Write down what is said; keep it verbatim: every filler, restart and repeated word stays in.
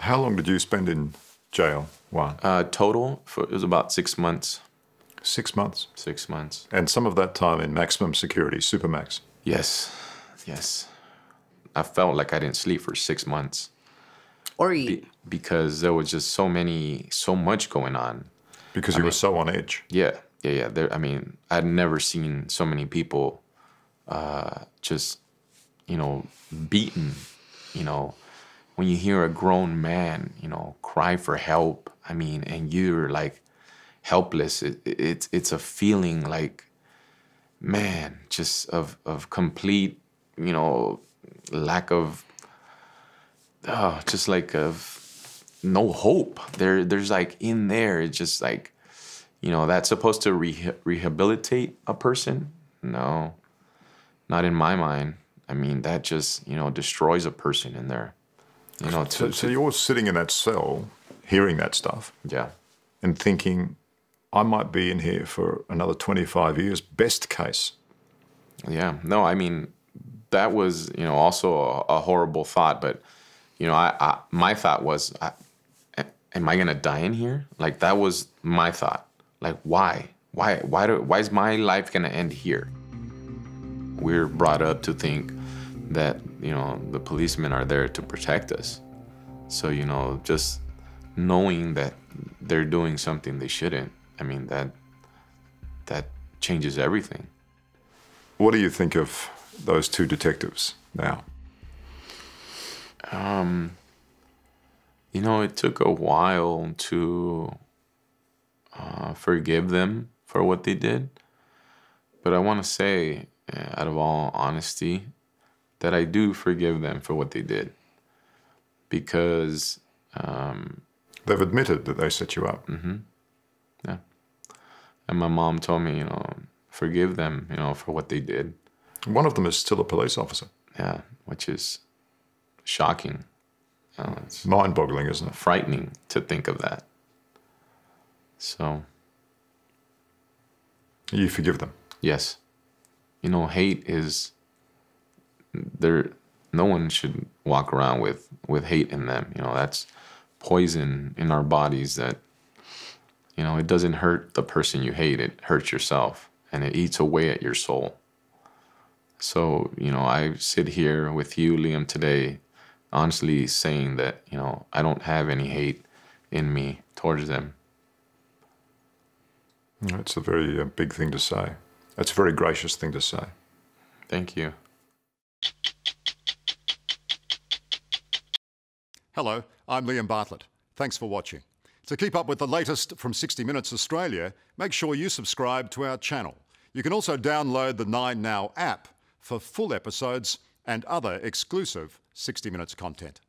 How long did you spend in jail, Juan? Uh, total, for, it was about six months. Six months? Six months. And some of that time in maximum security, supermax? Yes, yes. I felt like I didn't sleep for six months. Or eat. Be because there was just so many, so much going on. Because I you mean, were so on edge. Yeah, yeah, yeah. There, I mean, I'd never seen so many people uh, just, you know, beaten, you know. When you hear a grown man, you know, cry for help, I mean, and you're like helpless, it, it, it's it's a feeling like, man, just of, of complete, you know, lack of, oh, just like of no hope. There, There's like in there, it's just like, you know, that's supposed to re rehabilitate a person? No, not in my mind. I mean, that just, you know, destroys a person in there. You know, to, so, so you're sitting in that cell, hearing that stuff, yeah, and thinking, I might be in here for another twenty-five years, best case. Yeah, no, I mean, that was, you know, also a, a horrible thought, but, you know, I, I my thought was, I, am I gonna die in here? Like, that was my thought. Like, why, why, why do, why is my life gonna end here? We're brought up to think that, you know, the policemen are there to protect us. So, you know, just knowing that they're doing something they shouldn't, I mean, that that changes everything. What do you think of those two detectives now? Um, you know, it took a while to uh, forgive them for what they did. But I want to say, out of all honesty, that I do forgive them for what they did, because um, they've admitted that they set you up. Mm-hmm. Yeah, and my mom told me, you know, forgive them, you know, for what they did. One of them is still a police officer. Yeah, which is shocking. You know, it's mind-boggling, isn't it? Frightening to think of that. So, you forgive them? Yes. You know, hate is. There, no one should walk around with, with hate in them. You know, that's poison in our bodies that, you know, it doesn't hurt the person you hate. It hurts yourself, and it eats away at your soul. So, you know, I sit here with you, Liam, today, honestly saying that, you know, I don't have any hate in me towards them. That's a very uh, big thing to say. That's a very gracious thing to say. Thank you. Hello, I'm Liam Bartlett. Thanks for watching. To keep up with the latest from sixty minutes Australia, make sure you subscribe to our channel. You can also download the nine now app for full episodes and other exclusive sixty minutes content.